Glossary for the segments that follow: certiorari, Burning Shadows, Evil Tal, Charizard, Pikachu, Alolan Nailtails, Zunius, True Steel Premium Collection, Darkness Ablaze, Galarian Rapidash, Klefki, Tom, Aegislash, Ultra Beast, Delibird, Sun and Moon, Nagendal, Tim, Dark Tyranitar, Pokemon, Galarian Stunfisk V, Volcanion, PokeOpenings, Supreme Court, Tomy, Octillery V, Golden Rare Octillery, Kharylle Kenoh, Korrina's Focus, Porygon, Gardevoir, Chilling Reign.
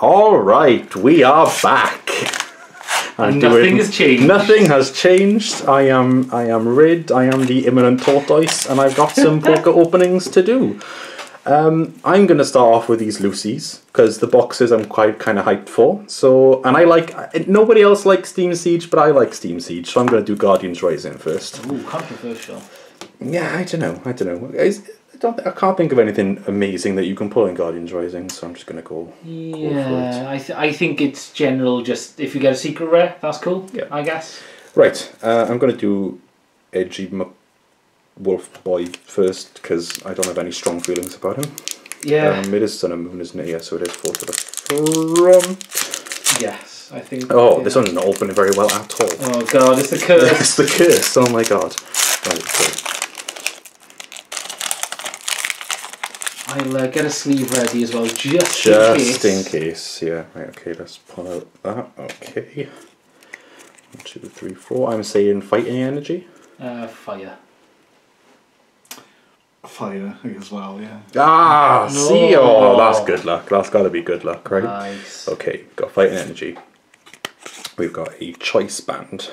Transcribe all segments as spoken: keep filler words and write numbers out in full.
Alright, we are back. And nothing has changed. Nothing has changed. I am I am Rid, I am the Imminent Tortoise, and I've got some poker openings to do. Um, I'm going to start off with these Lucies, because the boxes I'm quite kind of hyped for. So, and I like, nobody else likes Steam Siege, but I like Steam Siege, so I'm going to do Guardians Rising first. Ooh, controversial. Yeah, I don't know, I don't know. Is, Don't, I can't think of anything amazing that you can pull in Guardians Rising, so I'm just going to go. Yeah, go for it. I, th I think it's general, just if you get a secret rare, that's cool, yeah. I guess. Right, uh, I'm going to do Edgy Wolf Boy first, because I don't have any strong feelings about him. Yeah. Um, it is Sun and Moon, isn't it? Yeah, so it is four to the front. Yes, I think. Oh, yeah. This one's not opening very well at all. Oh, God, it's the curse. It's the curse, oh my God. Right, so. I'll uh, get a sleeve ready as well, just, just in case. Just in case, yeah. Right, okay, let's pull out that. Okay. One, two, three, four. I'm saying fighting energy. Uh, fire. Fire, I think, as well, yeah. Ah, no. See? Oh, that's good luck. That's got to be good luck, right? Nice. Okay, we've got fighting energy. We've got a choice band.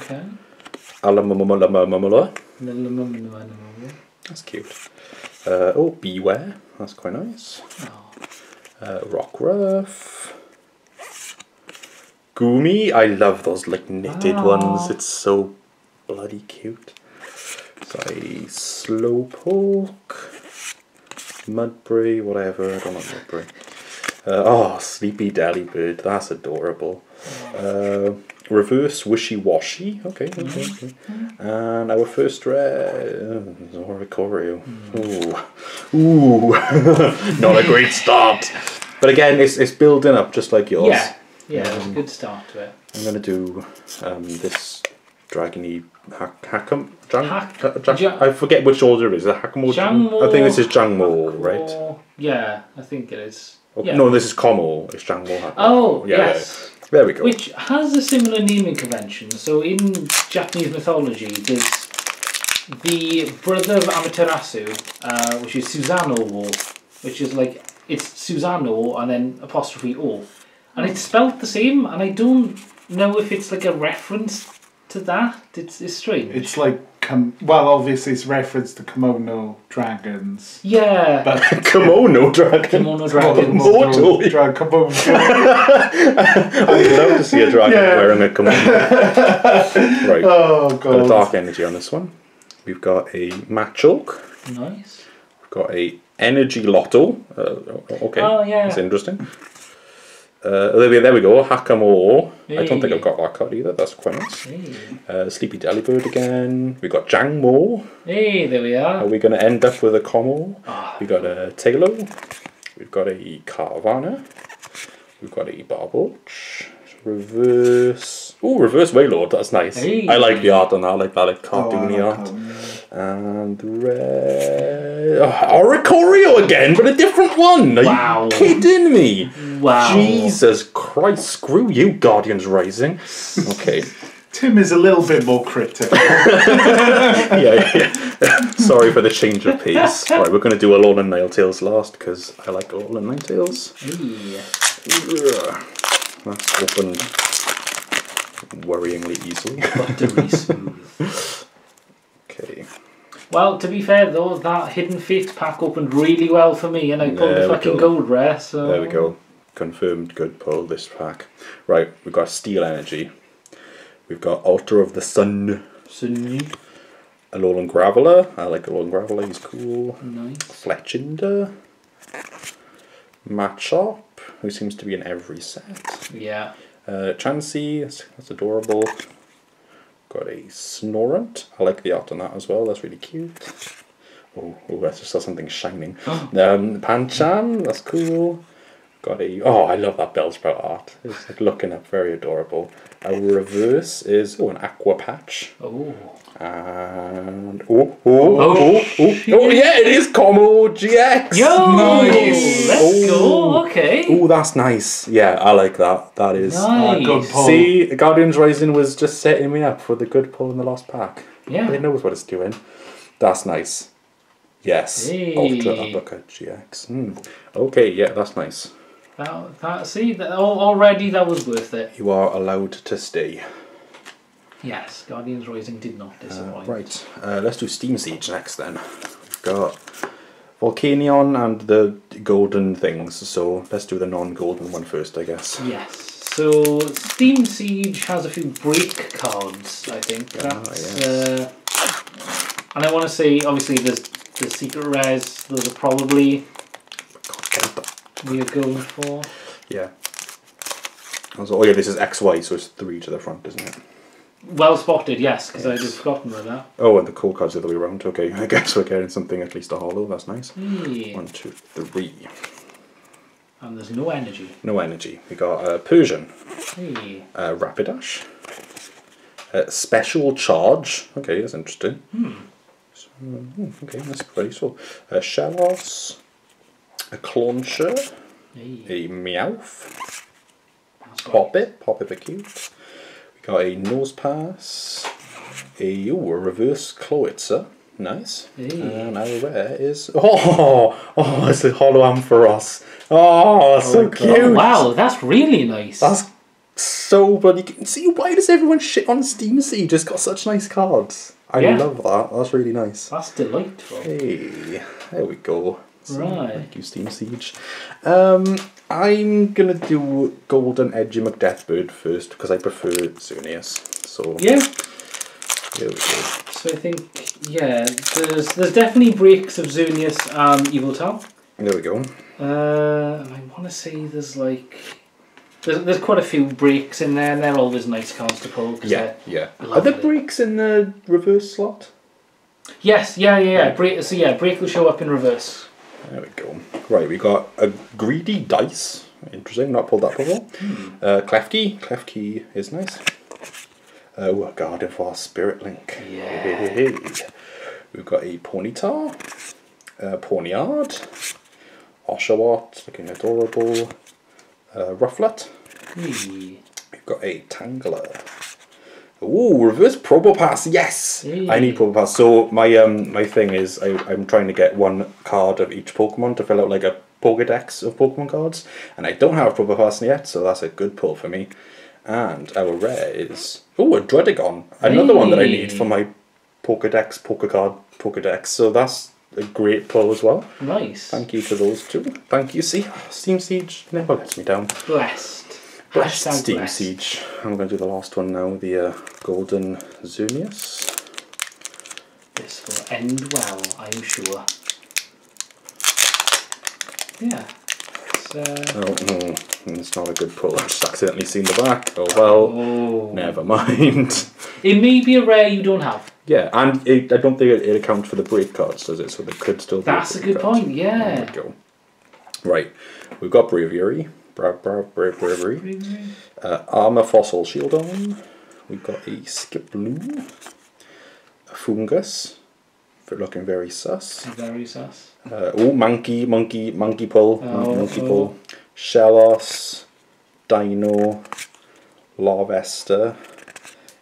Okay. That's cute. Uh, oh, Beware. That's quite nice. Oh. Uh, Rockruff. Goomy. I love those like knitted oh. ones. It's so bloody cute. So Slowpoke. Mudbury, whatever. I don't like Mudbury. Uh, oh, Sleepy Delibird. That's adorable. Uh, reverse Wishy Washy. Okay. okay, okay. And our first rare Zoracorio. Ooh, ooh, not a great start. But again, it's it's building up just like yours. Yeah, yeah, um, it's a good start to it. I'm gonna do um, this dragony hack hackum. Jang, hack, ha, jang, jang, I forget which order it is. Hackmo. I think this is Jangmo, right? Yeah, I think it is. Oh, yeah. No, this is Commo. It's Jangmo Hackmo. Oh, yeah, yes. Yeah. There we go. Which has a similar naming convention. So in Japanese mythology, there's the brother of Amaterasu, uh, which is Susanoo, which is like, it's Susanoo and then apostrophe O. And it's spelt the same, and I don't know if it's like a reference to that. It's, it's strange. It's like, well, obviously it's reference to kimono dragons. Yeah. But kimono dragons? Kimono dragons. Kimono dragons. Kimono I'd love to see a dragon yeah. wearing a kimono. Right. Oh, God. Got a dark energy on this one. We've got a Machoke. Nice. We've got a Energy Lotto. Uh, okay. Oh, yeah. That's interesting. Uh, there, we, there we go, Hakamo. Hey. I don't think I've got that card either, that's quite nice. Hey. Uh, Sleepy Delibird again. We've got Jangmo. Hey, there we are. Are we going to end up with a Commo? Oh. We've got a Tailo. We've got a Caravana. We've got a Barboach. Reverse. Oh, Reverse Waylord, that's nice. Hey. I like the art on that, I like that like cartoony oh, art. And the red oh, Oricorio again, but a different one. Are wow. you kidding me? Wow. Jesus Christ, screw you, Guardians Rising. Okay. Tim is a little bit more critical. yeah, yeah. Sorry for the change of pace. Right, we're going to do Alolan Nailtails last, because I like Alolan Nailtails. Hey. That's opened worryingly easily. Buttery smooth. Okay. Well, to be fair though, that Hidden Fates pack opened really well for me, and I pulled there the fucking go. gold rare, so... There we go. Confirmed good pull, this pack. Right, we've got Steel Energy. We've got Altar of the Sun. Sun. Alolan Graveler. I like Alolan Graveler, he's cool. Nice. Fletchinder. Machop, who seems to be in every set. Yeah. Uh, Chansey, that's, that's adorable. Got a Snorunt. I like the art on that as well. That's really cute. Oh, oh I just saw something shining. um, Panchan. That's cool. Got a... Oh, I love that Bellsprout art. It's like looking up. Very adorable. A reverse is... Oh, an Aqua Patch. Oh. And... Oh, oh, oh, oh, oh, oh yeah, it is Commo G X. Yo! Nice. Let's oh. go. Okay. Oh, that's nice. Yeah, I like that. That is... Nice. Uh, good pull. See, Guardians Rising was just setting me up for the good pull in the last pack. Yeah. It knows what it's doing. That's nice. Yes. Hey. Ultra Uppercut G X. Mm. Okay, yeah, that's nice. That, that, see, that, already that was worth it. You are allowed to stay. Yes, Guardians Rising did not disappoint. Uh, right, uh, let's do Steam Siege next then. We've got Volcanion and the golden things, so let's do the non-golden one first, I guess. Yes, so Steam Siege has a few break cards, I think. That's, ah, yes. uh, and I want to say, obviously, there's the secret rares, those are probably we're going for. Yeah. Also, oh yeah, this is X Y, so it's three to the front, isn't it? Well spotted, yes, because yes. I just forgotten about that. Oh, and the core card's the other way around. Okay, I guess we're getting something, at least a hollow, that's nice. Yeah. One, two, three. And there's no energy. No energy. We got uh, Persian, hey. uh, Rapidash, uh, Special Charge. Okay, that's interesting. Hmm. So, okay, that's quite useful. Uh, Shellos, a Clauncher, hey. a Meowth, Poppet, Poppet the Cute. Got a Nose Pass, a, ooh, a Reverse Cloitzer, nice. Hey. And our rare is, oh, oh, it's a Holo Ampharos. Oh, oh so God. cute. Wow, that's really nice. That's so bloody cute. See, why does everyone shit on Steam Siege? It's got such nice cards. I yeah. love that. That's really nice. That's delightful. Hey, there we go. So, right. Thank you, Steam Siege. Um, I'm gonna do Golden Edgy McDeathbird first because I prefer Zunius. So yeah, here we go. So I think yeah, there's there's definitely breaks of Zunius and Evil Tal. There we go. Uh, and I want to say there's like there's there's quite a few breaks in there, and they're always nice cards to pull. Cause yeah, yeah. Lovely. Are there breaks in the reverse slot? Yes. Yeah. Yeah. yeah. Right. Break. So yeah, break will show up in reverse. There we go. Right, we got a Greedy Dice. Interesting, not pulled that before. uh, Klefki. Klefki is nice. Uh, oh, a Gardevoir Spirit Link. Yeah. Hey, hey, hey. We've got a Ponyta, uh, Ponyard, Oshawott, looking adorable, uh, Rufflet. Hey. We've got a Tangler. Ooh, reverse Probopass, yes! Hey. I need Probopass. So my um my thing is I, I'm trying to get one card of each Pokemon to fill out like a Pokedex of Pokemon cards. And I don't have Probopass yet, so that's a good pull for me. And our rare is, ooh, a Dredagon. Another hey. one that I need for my Pokedex, Pokecard, Pokedex. So that's a great pull as well. Nice. Thank you to those two. Thank you, see? Steam Siege never lets me down. Blessed. Steam blessed. Siege. I'm going to do the last one now, the uh, Golden Zunius. This will end well, I'm sure. Yeah. It's, uh... Oh, no. It's not a good pull. I've just accidentally seen the back. Oh, well. Oh. Never mind. It may be a rare you don't have. Yeah, and it, I don't think it, it accounts for the break cards, does it? So they could still be. That's a good cards. point, yeah. There we go. Right. We've got Braviary. Bra bra bra bravery. Uh, Armour Fossil Shield on. We've got a Skiploom. A Fungus. For looking very sus. Very sus. Uh, oh, Monkey, Monkey, Monkey Pull. Oh, monkey oh. Pull. Shellos. Dino. Larvesta.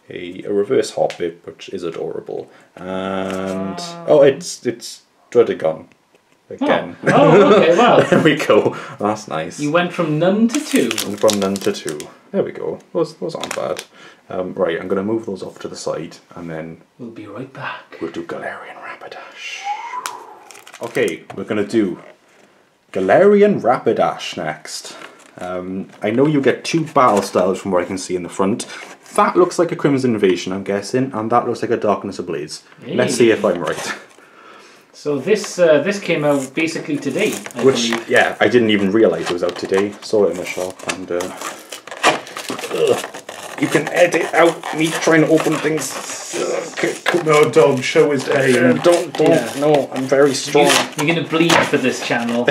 A, a Reverse Hoppip, which is adorable. And. Um. Oh, it's, it's Dredagon. Again. Oh. oh, okay, well. There we go. That's nice. You went from none to two. And from none to two. There we go. Those, those aren't bad. Um, right, I'm going to move those off to the side and then... We'll be right back. We'll do Galarian Rapidash. Okay, we're going to do Galarian Rapidash next. Um, I know you get two battle styles from what I can see in the front. That looks like a Crimson Invasion, I'm guessing, and that looks like a Darkness Ablaze. Hey. Let's see if I'm right. So this uh, this came out basically today. I Which believe. yeah, I didn't even realise it was out today. Saw it in the shop, and uh, ugh, you can edit out me trying to open things. Ugh, no dog show is day. Don't don't yeah. no. I'm very strong. You're, you're gonna bleed for this channel.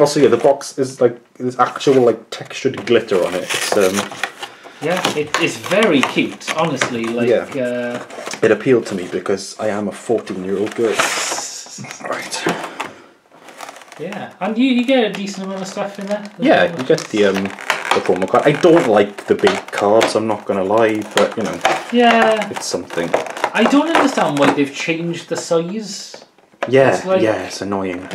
Also, yeah, the box is like there's actual like textured glitter on it. It's, um, yeah, it, it's very cute, honestly. Like, yeah. uh, it appealed to me because I am a fourteen-year-old girl. Right. Yeah, and you, you get a decent amount of stuff in there. Yeah, you get the um the promo card. I don't like the big cards. I'm not gonna lie, but you know. Yeah. It's something. I don't understand why they've changed the size. Yeah, it's like, yeah, it's annoying.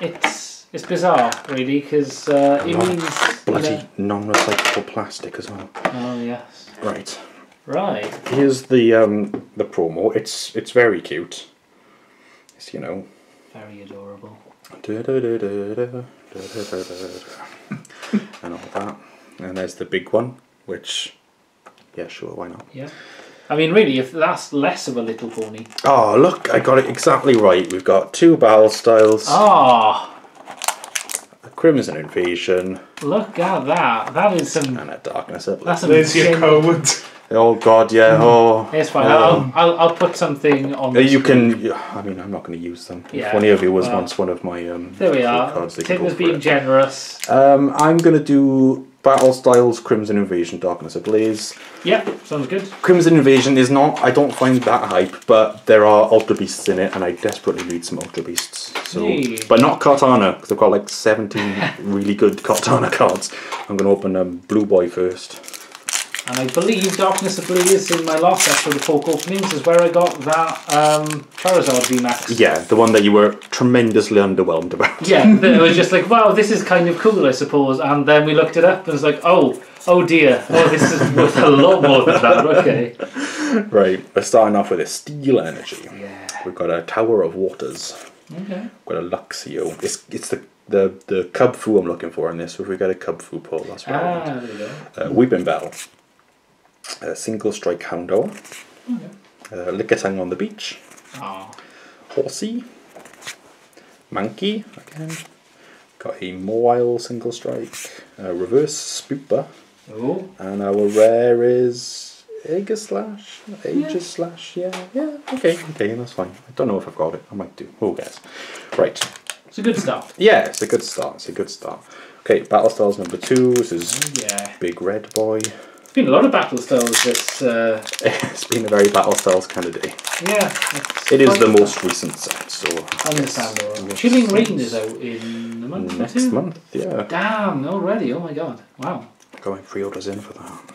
It's it's bizarre, really, because uh, it means bloody you know... non-recyclable plastic as well. Oh yes. Right. Right. Here's the um, the promo. It's it's very cute. It's you know. Very adorable. Da, da, da, da, da, da, da, da. And all that. And there's the big one, which, yeah, sure, why not? Yeah. I mean, really, if that's less of a Little Pony. Oh, look, I got it exactly right. We've got two Battle Styles. Ah. A Crimson Invasion. Look at that. That is some... And a Darkness Ablaze. There's your code. Oh, God, yeah. Oh. It's fine. Um, I'll, I'll, I'll put something on the You screen. Can... I mean, I'm not going to use them. Yeah, if one of you was well, once one of my... Um, there we are. Cards, Tim was being it. generous. Um, I'm going to do... Battle Styles, Crimson Invasion, Darkness Ablaze. Yep, sounds good. Crimson Invasion is not, I don't find that hype, but there are Ultra Beasts in it, and I desperately need some Ultra Beasts. So, hey. But not Kartana, because I've got like seventeen really good Kartana cards. I'm going to open um, Blue Boy first. And I believe Darkness Ablaze in my last episode of PokeOpenings is where I got that um, Charizard V max. Yeah, the one that you were tremendously underwhelmed about. Yeah, it was just like, wow, this is kind of cool, I suppose. And then we looked it up and it was like, oh, oh dear. Oh, this is worth a lot more than that. Okay. Right, we're starting off with a Steel Energy. Yeah. We've got a Tower of Waters. Okay. We've got a Luxio. It's, it's the... The the Cub Fu I'm looking for in this. So if we get a Cub Fu pull, that's what ah, I want. There we go. Uh, Weeping Bell. A Single Strike Houndour. Okay. Uh, Lickitung on the Beach. Aww. Horsey. Mankey again. Got a Mawile Single Strike. Uh, reverse Spooper. Ooh. And our rare is Aegislash. Aegislash, yeah. Yeah. Okay. Okay, that's fine. I don't know if I've got it. I might do. Who cares? Right. It's a good start. Yeah, it's a good start. It's a good start. Okay, Battle Styles number two. This is oh, yeah. Big Red Boy. It's been a lot of Battle Styles this... Uh... it's been a very Battle Styles kind of day. Yeah. It is the fun. most recent set, so... Understandable. Chilling Reign is out in the month. Next month, yeah. Damn, already. Oh my god. Wow. Going pre-orders in for that.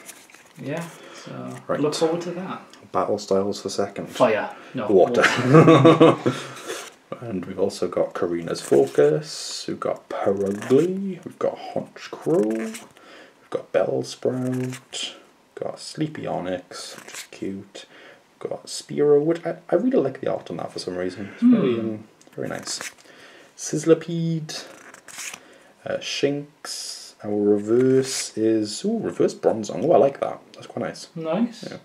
Yeah, so right. Look forward to that. Battle Styles for second. Fire. No, water. water. And we've also got Korrina's Focus, we've got Perugly, we've got Honchcrow, we've got Bellsprout, got Sleepy Onyx, which is cute, we've got Spearow, which I, I really like the art on that for some reason. It's mm. very, um, very nice. Sizzlipede, uh, Shinx. Our reverse is, ooh, reverse Bronzong. Oh, I like that. That's quite nice. Nice. Yeah.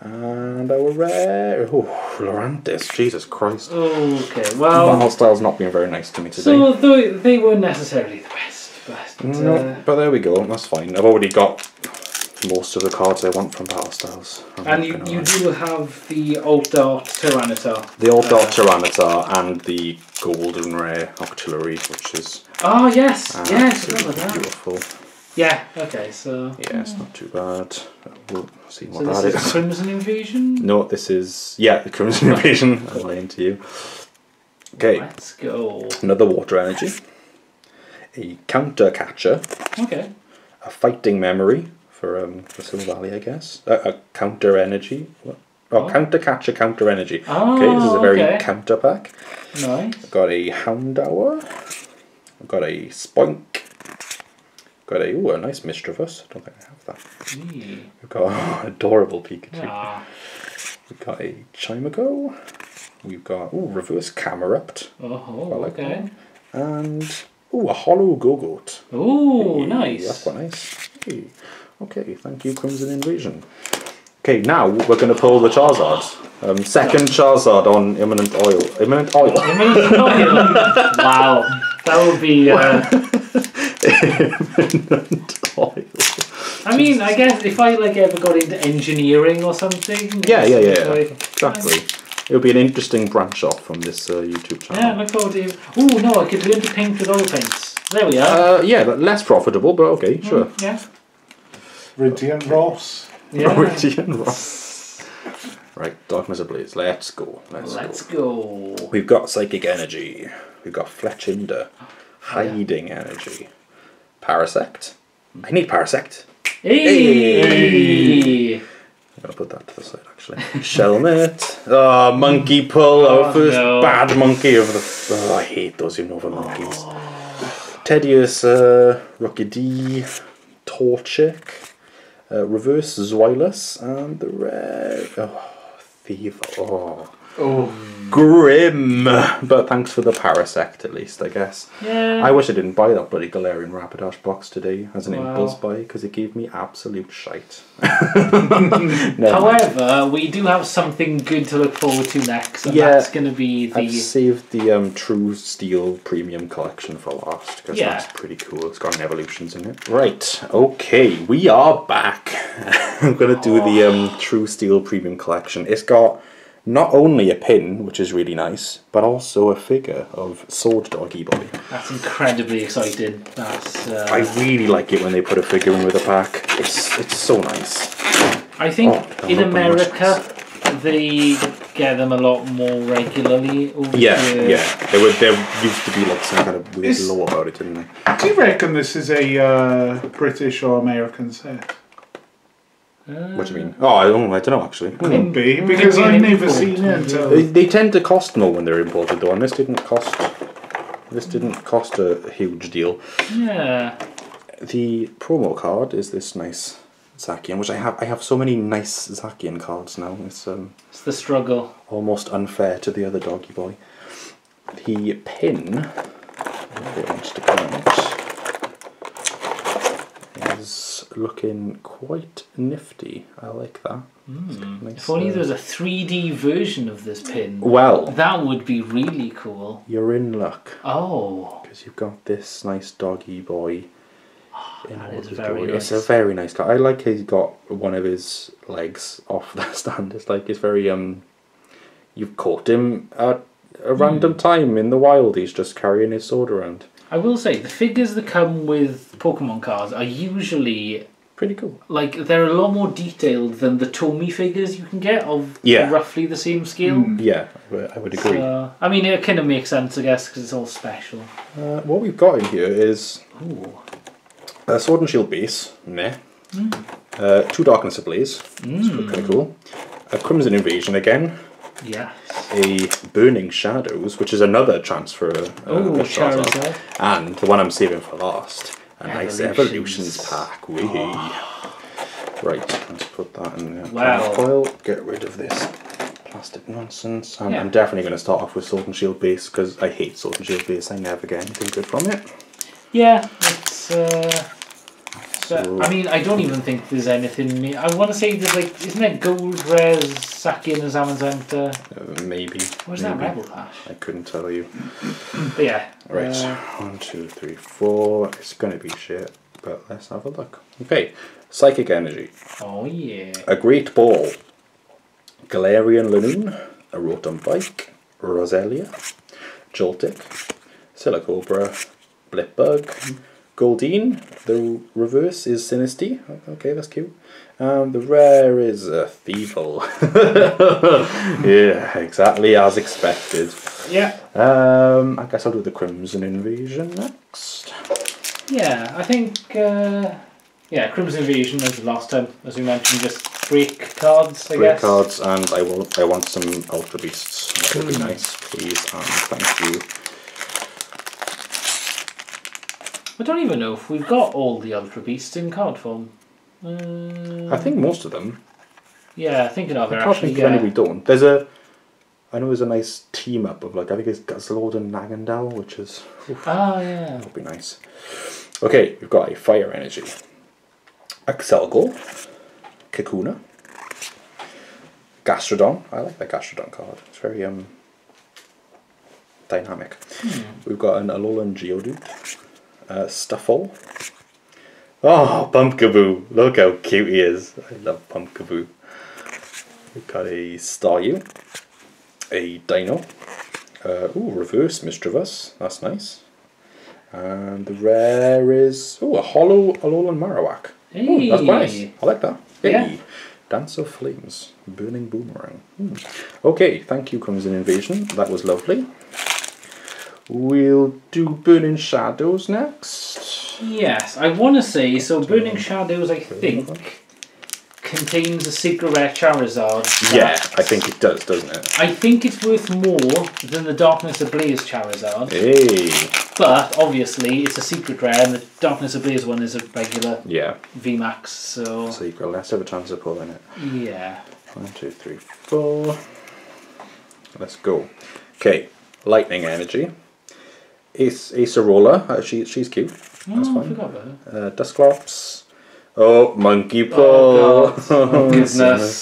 And our rare, oh, Laurantis. Jesus Christ. Oh, okay, well... Battle Style's not been very nice to me today. So they, they weren't necessarily the best, but... Uh... No, but there we go. That's fine. I've already got most of the cards I want from Battle Styles. I'm and you, you do have the old Dark Tyranitar. The old uh, Dark Tyranitar and the Golden Rare Octillery, which is... Oh, yes! Yes, I remember that. Beautiful. Yeah, okay, so... Yeah, yeah, it's not too bad. We'll see what so that is. So this is Crimson Invasion? No, this is... Yeah, the Crimson Invasion. I'm lying to you. Okay. Let's go. Another Water Energy. A Counter Catcher. Okay. A Fighting Memory. For um for Sil Valley, I guess. Uh, a counter energy. What? Oh, oh, counter catcher, counter energy. Oh, okay, this is a very okay. counter pack. Nice. I've got a Houndour. I've got a Spoink. I've got a ooh, a nice Misdreavus. I don't think I have that. Mm. We've got oh, adorable Pikachu. Aww. We've got a Chimago. We've got ooh, reverse Camerupt. Oh, I like okay. That. And ooh, a Hollow Gogoat. Ooh, hey, nice. That's quite nice. Hey. Okay, thank you, Crimson Invasion. Okay, now we're going to pull the Charizard. Um, second Charizard on Imminent Oil. Imminent Oil. Imminent Oil. Wow, that would be. Uh... Imminent Oil. I mean, I guess if I like ever got into engineering or something. Yeah, yeah, yeah. yeah. Like, exactly. It would be an interesting branch off from this uh, YouTube channel. Yeah, look forward to. Oh no, I could learn to paint with oil paints. There we are. Uh, yeah, but less profitable, but okay, mm, sure. Yeah. Viridian Ross. Yeah. Viridian Ross. Right, Darkness Ablaze. Let's go. Let's, Let's go. go. We've got Psychic Energy. We've got Fletchinder. Hiding yeah. Energy. Parasect. I need Parasect. Hey. Hey. I'm going to put that to the side, actually. Shelmet. Oh, Monkey Pull. Oh, our first no. bad monkey of the... Oh, I hate those Unova monkeys. Oh. Tedious, uh, Rookidee, Torchic, uh, Reverse Zoilus, and the rare... Oh, Thief. Oh. Oh, grim! But thanks for the Parasect, at least, I guess. Yeah. I wish I didn't buy that bloody Galarian Rapidash box today as an wow. impulse buy, because it gave me absolute shite. no, However, we do have something good to look forward to next, and yeah, that's going to be the... I've saved the um, True Steel Premium Collection for last, because yeah. that's pretty cool. It's got an Evolutions in it. Right, okay, we are back. I'm going to do oh. the um, True Steel Premium Collection. It's got... not only a pin, which is really nice, but also a figure of Sword Doggy Boy. That's incredibly exciting. That's, uh... I really like it when they put a figure in with a pack. It's it's so nice. I think oh, in America they get them a lot more regularly. Over yeah, the... yeah. There were there used to be like some kind of weird is... law about it, didn't they? Do you reckon this is a uh, British or American set? What do you mean? Oh, I don't, I don't know actually. Could be, because I've never seen it. They, they tend to cost more when they're imported though, and this didn't cost this didn't cost a huge deal. Yeah. The promo card is this nice Zacian, which I have I have so many nice Zacian cards now. It's um It's the struggle. Almost unfair to the other doggy boy. The pin if it wants to come out. Looking quite nifty. I like that. Mm. Nice, if only uh, there was a three D version of this pin. Well, that would be really cool. You're in luck. Oh, because you've got this nice doggy boy. Oh, that is very nice. It's a very nice guy. I like he's got one of his legs off the stand. It's like it's very um. You've caught him at a mm. random time in the wild. He's just carrying his sword around. I will say, the figures that come with Pokemon cards are usually... pretty cool. Like, they're a lot more detailed than the Tomy figures you can get of yeah. roughly the same scale. Mm, yeah, I would agree. So, I mean, it kind of makes sense, I guess, because it's all special. Uh, what we've got in here is... Ooh. A Sword and Shield base. Meh. Mm. Uh, two Darkness Ablaze. Mm. Kind of cool. A Crimson Invasion again. Yes. A Burning Shadows, which is another chance for a, a Ooh, Charizard. And the one I'm saving for last, a Evolutions. nice Evolutions pack. Wee. Oh. Right, let's put that in the wow. foil. Get rid of this plastic nonsense. And yeah. I'm definitely going to start off with Sword and Shield base because I hate Sword and Shield base. I never get anything good from it. Yeah, it's. Uh... So, I mean, I don't even think there's anything. I want to say there's like, isn't there gold rares, Zacian and Zamazenta? Uh, maybe. Where's maybe. that Rapidash? I couldn't tell you. But yeah. Right. Uh, One, two, three, four. It's gonna be shit, but let's have a look. Okay. Psychic energy. Oh yeah. A great ball. Galarian Lanoon. A Rotom-Bike. Roselia. Joltik. Silicobra. Blipbug. Goldeen, the reverse is Sinisty. Okay, that's cute. Um, the rare is uh, Thievul. Yeah, exactly as expected. Yeah. Um, I guess I'll do the Crimson Invasion next. Yeah, I think. Uh, yeah, Crimson Invasion as last time, as we mentioned, just break cards. I break guess. cards, and I will. I want some Ultra Beasts. That would mm. be nice, please, and thank you. I don't even know if we've got all the Ultra Beasts in card form. Um, I think most of them. Yeah, thinking of it actually. I can't think of any we don't. There's a, I know there's a nice team up of like, I think it's Guzzlord and Nagendal, which is. Ah, oh, yeah. That would be nice. Okay, we've got a Fire Energy. Excelgor. Kakuna. Gastrodon. I like that Gastrodon card. It's very um. dynamic. Hmm. We've got an Alolan Geodude. Uh, Stuffle. Oh, Pumpkaboo! Look how cute he is. I love Pumpkaboo. We've got a Staryu, a Dino. Uh, ooh, reverse Misdreavus. That's nice. And the rare is ooh, a hollow Alolan Marowak. Hey. Ooh, that's quite nice. I like that. Hey. Yeah. Dance of Flames, Burning Boomerang. Hmm. Okay, thank you, Crimson Invasion. That was lovely. We'll do Burning Shadows next. Yes, I want to say, so Burning Shadows, I think, contains a secret rare Charizard. Yeah, I think it does, doesn't it? I think it's worth more than the Darkness Ablaze Charizard. Hey. But, obviously, it's a secret rare, and the Darkness Ablaze one is a regular yeah. V MAX, so... So you've got less of a chance of pulling it. Yeah. One, two, three, four. Let's go. Okay, Lightning Energy. Ace, Acerola, uh, she, she's cute. Oh, that's fine. I forgot about her. Uh, Dusclops. Oh, Monkey Paw! Oh, oh, goodness.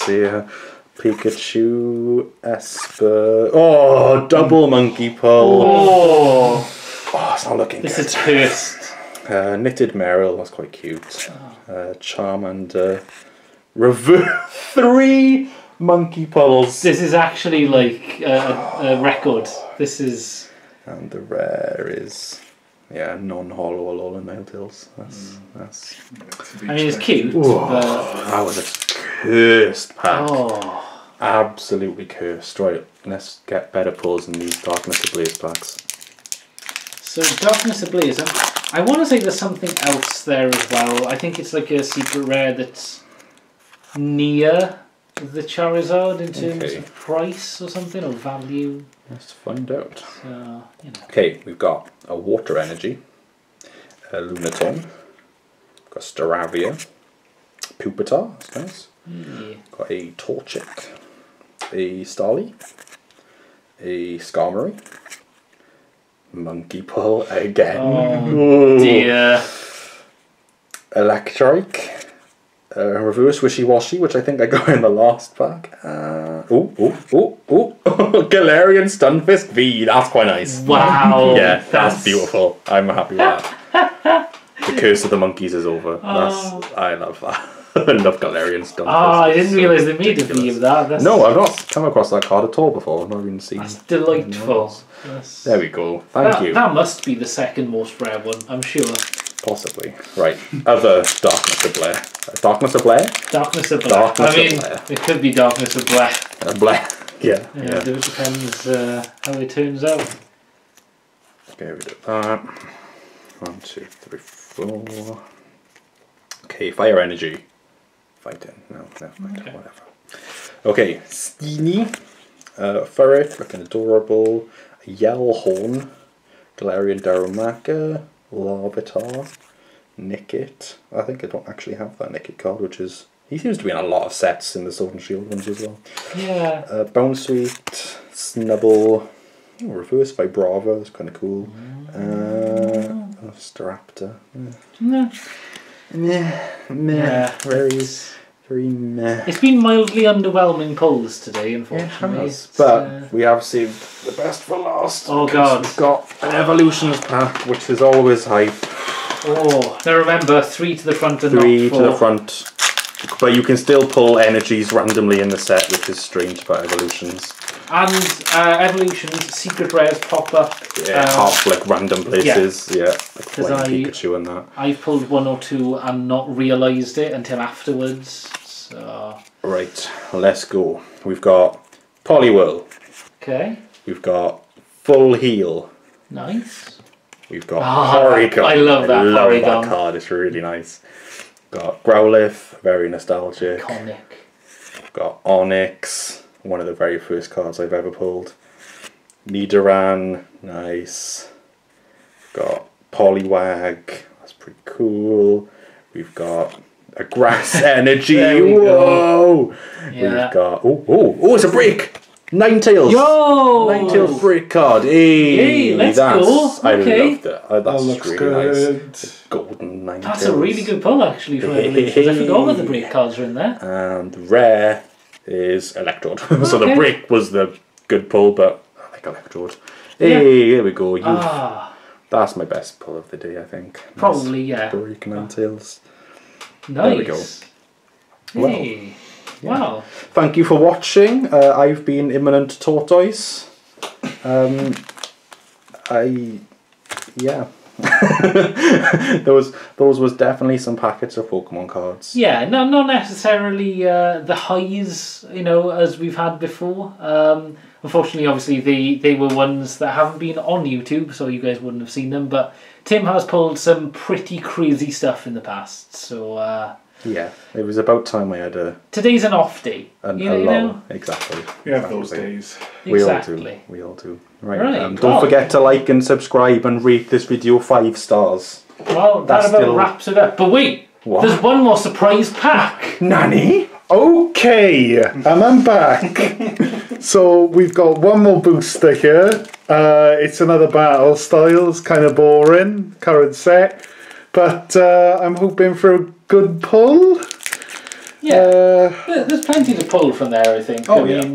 Pikachu, Esper. Oh, double Monkey Paw! Oh, oh it's not looking this good. This is cursed. Uh, Knitted Meryl, that's quite cute. Uh, Charmander. Reverse three Monkey Paws! This is actually like a, a record. This is. And the rare is. Yeah, non-hollow Alolan Nailtails. That's mm. that's. I mean, it's cute. But... That was a cursed pack. Oh. Absolutely cursed. Right, let's get better pulls than these Darkness Ablaze packs. So Darkness Ablaze, I want to say there's something else there as well. I think it's like a secret rare that's near the Charizard in terms okay. of price or something or value. Let's find out. So, you know. Okay, we've got a Water Energy, a Lunaton, we've got Staravia, Pupitar, that's nice. Yeah. Got a Torchic, a Starly, a Skarmory, Monkey Paw again. Oh, dear. Electrike. Uh, reverse Wishy Washy, which I think I got in the last pack. Uh, oh, oh, oh, oh! Galarian Stunfisk V. That's quite nice. Wow. Yeah, that's... that's beautiful. I'm happy with that. The curse of the monkeys is over. Oh. That's, I love that. I love Galarian Stunfisk. Oh, I didn't so realise they made a V of that. That's... No, I've not come across that card at all before. I've not even seen. That's delightful. That's... There we go. Thank that, you. That must be the second most rare one. I'm sure. Possibly. Right. Other Darkness Ablaze. Darkness Ablaze? Darkness Ablaze. Darkness I mean, Ablaze. It could be Darkness Ablaze. Ablaze. Yeah. Yeah, yeah. It depends uh, how it turns out. Okay, we do that. One, two, three, four. Okay, Fire Energy. Fighting. No, no, fighting. Okay. Whatever. Okay, Steenie. Uh, Ferret, looking adorable. Yellhorn. Galarian Darumaka. Larvitar, Nickit. I think I don't actually have that Nickit card, which is... He seems to be in a lot of sets in the Sword and Shield ones as well. Yeah. Uh, Bounsweet, Snubble, oh, Reverse Vibrava, that's kind of cool. Uh, oh, Staraptor. Meh. Meh. Meh. Very, very meh. It's been mildly underwhelming polls today, unfortunately. Yeah, but uh... we have saved the best for last. Oh god. We've got an Evolutions pack, which is always hype. Oh, now remember, three to the front and three not four. to the front. But you can still pull energies randomly in the set, which is strange about Evolutions. And uh, Evolutions, secret rares pop up. Yeah, um, half like random places. Yeah, yeah like like I, Pikachu and that. I pulled one or two and not realised it until afterwards. So. Right, let's go. We've got Poliwhirl. Okay. We've got Full Heal. Nice. We've got oh, Porygon. I love that. I love Porygon. that card. It's really nice. Got Growlithe, very nostalgic. Iconic. Got Onix, one of the very first cards I've ever pulled. Nidoran, nice. Got Poliwag, that's pretty cool. We've got a Grass Energy. we Whoa! Go. Yeah. We've got oh oh oh! It's a break. Ninetales. Yo! Ninetales break card. Hey, hey let's that's, go. I okay. loved it. Oh, that's that really good. nice. Golden Ninetales. That's a really good pull, actually, for hey, Evolutions. Hey, I forgot all the break cards are in there. And rare is Electrode. Okay. So the break was the good pull, but I like Electrode. Hey, yeah. Here we go. You've, ah. That's my best pull of the day, I think. Probably, nice yeah. Break Ninetales. Nice. There we go. Hey. Well, yeah. Wow. Thank you for watching. Uh, I've been Imminent Tortoise. Um, I, yeah. those those was definitely some packets of Pokemon cards. Yeah, no, not necessarily uh, the highs, you know, as we've had before. Um, unfortunately, obviously, they, they were ones that haven't been on YouTube, so you guys wouldn't have seen them. But Tim has pulled some pretty crazy stuff in the past, so... Uh, Yeah, it was about time I had a... Today's an off day. An, you know, a you know? Exactly. You have exactly. those days. We exactly. all do. We all do. Right. right. Um, don't well, forget to like and subscribe and rate this video five stars. Well, that That's about still... wraps it up. But wait, what? There's one more surprise pack. Nanny? Okay, and I'm back. So we've got one more booster here. Uh, it's another Battle Styles, kind of boring, current set. But uh, I'm hoping for a good pull. Yeah, uh, there's plenty to pull from there, I think. Oh, I yeah. mean,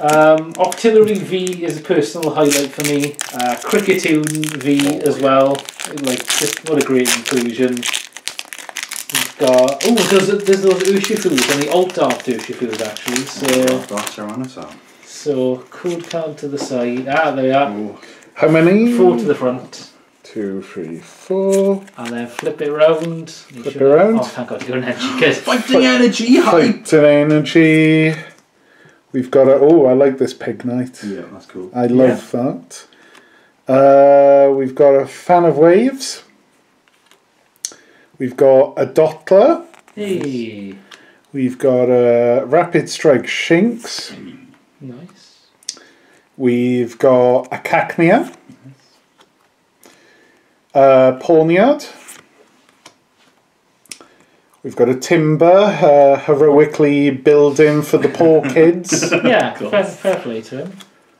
um, Octillery V is a personal highlight for me. Uh, Cricketoon V as well. Like, just what a great inclusion. We've got, oh, there's, there's those Ushifus, and the alt art Ushifus actually. So, oh, so code card to the side. Ah, there we are. Ooh. How many? Four to the front. Two, three, four. And then flip it round. Flip it round. Oh, thank God, you're an energy kid. Fighting energy, hype! Fighting energy. We've got a. Oh, I like this Pig Knight. Yeah, that's cool. I love yeah. that. Uh, we've got a Fan of Waves. We've got a Dottler. Hey. We've got a Rapid Strike Shinx. Nice. We've got a Cacnea. Uh, Pawniard. We've got a Timber, uh, heroically building for the poor kids. Yeah, fair, fair play to him.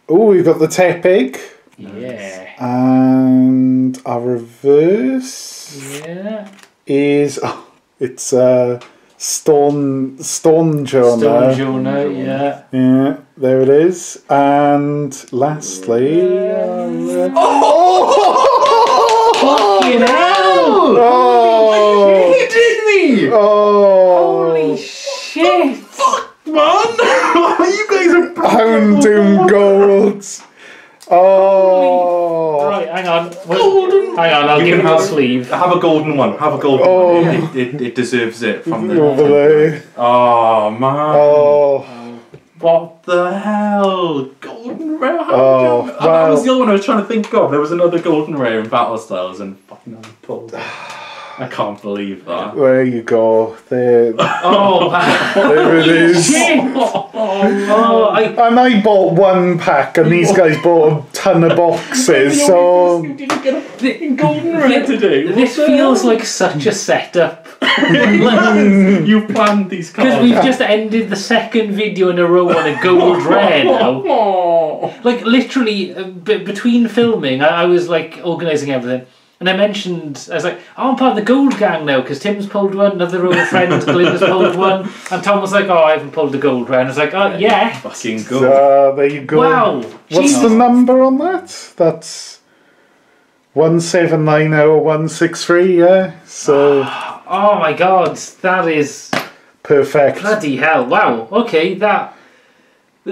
Oh, we've got the Tepig. Yeah. And our reverse yeah. is oh, it's uh, Storm Stormjorna. Stormjorna, yeah. Yeah, there it is. And lastly, yeah. oh. Fucking hell! Oh! You did me! Oh! Holy shit! Fuck, man! You guys are brown doom golds! Oh! Holy... Right, hang on. Golden! Hang on, I'll you give him a sleeve. Have a golden one. Have a golden oh. one. It, it, it deserves it from the. Over there. Oh, man. Oh. What the hell? Golden Rare? Oh, wow. That was the other one I was trying to think of. There was another Golden Rare in Battle Styles and fucking I pulled. I can't believe that. There you go. There. Oh, there it is. Oh, oh, I... And I bought one pack and these guys bought a ton of boxes. So you didn't get a fucking Golden Rare today. This feels like such a setup. You planned these cards. Because we've just ended the second video in a row on a gold rare now. Like literally, uh, b between filming, I, I was like organising everything, and I mentioned I was like, oh, I'm part of the gold gang now because Tim's pulled one, another old friend Glyn's pulled one, and Tom was like, oh, I haven't pulled the gold rare. And I was like, oh yeah, yeah. fucking gold. Uh, there you go. Wow. What's Jesus. the number on that? That's one seven nine zero one six three, yeah. So. Oh my God, that is perfect. Bloody hell! Wow. Okay, that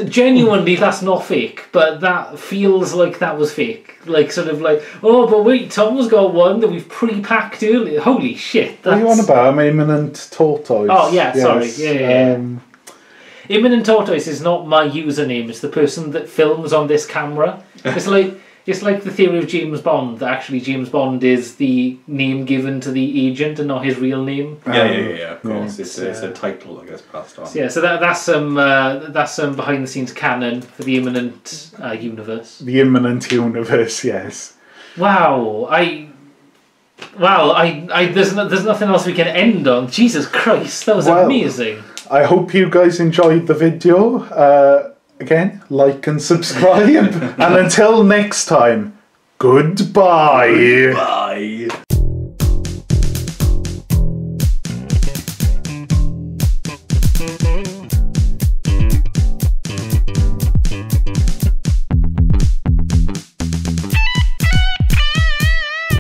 genuinely that's not fake, but that feels like that was fake. Like sort of like, oh, but wait, Tom's got one that we've pre-packed earlier. Holy shit! That's... What are you on about? I'm Imminent Tortoise. Oh yeah, yes. sorry, yeah, yeah. Um... Imminent Tortoise is not my username. It's the person that films on this camera. It's like. It's like the theory of James Bond, that actually James Bond is the name given to the agent and not his real name. Yeah, um, yeah, yeah, yeah, of course. Yeah, it's, it's, a, it's a title, I guess, passed on. So yeah, so that, that's some uh, that's some behind-the-scenes canon for the Imminent uh, universe. The Imminent universe, yes. Wow, I... Wow, I, I there's, no, there's nothing else we can end on. Jesus Christ, that was well, amazing. I hope you guys enjoyed the video. Uh... Again, like and subscribe. And until next time, goodbye. Goodbye.